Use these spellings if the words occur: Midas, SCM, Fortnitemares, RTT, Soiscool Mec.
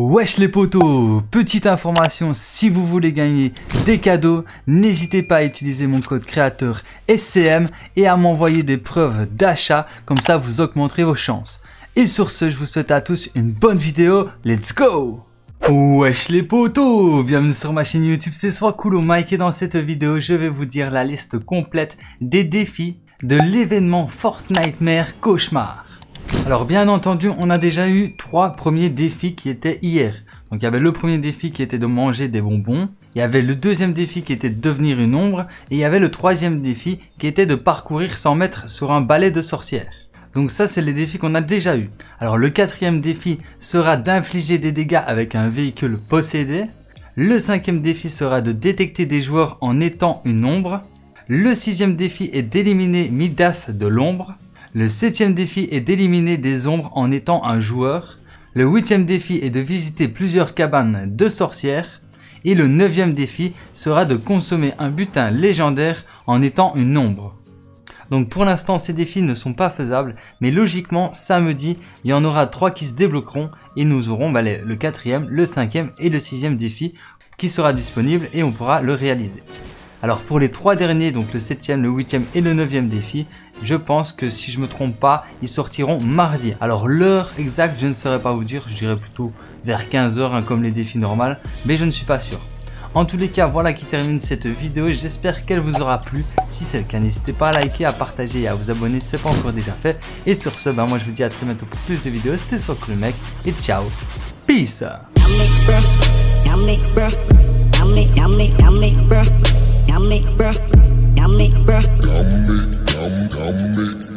Wesh les potos, petite information, si vous voulez gagner des cadeaux, n'hésitez pas à utiliser mon code créateur SCM et à m'envoyer des preuves d'achat, comme ça vous augmenterez vos chances. Et sur ce, je vous souhaite à tous une bonne vidéo, let's go! Wesh les potos, bienvenue sur ma chaîne YouTube, c'est Soiscool Mec et dans cette vidéo, je vais vous dire la liste complète des défis de l'événement Fortnitemares Cauchemar. Alors bien entendu, on a déjà eu 3 premiers défis qui étaient hier. Donc il y avait le premier défi qui était de manger des bonbons, il y avait le deuxième défi qui était de devenir une ombre, et il y avait le troisième défi qui était de parcourir 100 mètres sur un balai de sorcière. Donc ça c'est les défis qu'on a déjà eu. Alors le quatrième défi sera d'infliger des dégâts avec un véhicule possédé. Le cinquième défi sera de détecter des joueurs en étant une ombre. Le sixième défi est d'éliminer Midas de l'ombre. Le 7e défi est d'éliminer des ombres en étant un joueur. Le 8e défi est de visiter plusieurs cabanes de sorcières. Et le 9e défi sera de consommer un butin légendaire en étant une ombre. Donc pour l'instant ces défis ne sont pas faisables, mais logiquement samedi il y en aura 3 qui se débloqueront et nous aurons le 4e, le 5e et le 6e défi qui sera disponible et on pourra le réaliser. Alors pour les 3 derniers, donc le 7e, le 8e et le 9e défi, je pense que si je me trompe pas, ils sortiront mardi. Alors l'heure exacte, je ne saurais pas vous dire, je dirais plutôt vers 15 h hein, comme les défis normaux, mais je ne suis pas sûr. En tous les cas, voilà qui termine cette vidéo, j'espère qu'elle vous aura plu. Si c'est le cas, n'hésitez pas à liker, à partager et à vous abonner si ce n'est pas encore déjà fait. Et sur ce, moi je vous dis à très bientôt pour plus de vidéos, c'était Soiscool Mec et ciao, peace. Make bruh, I make bruh, I make bruh.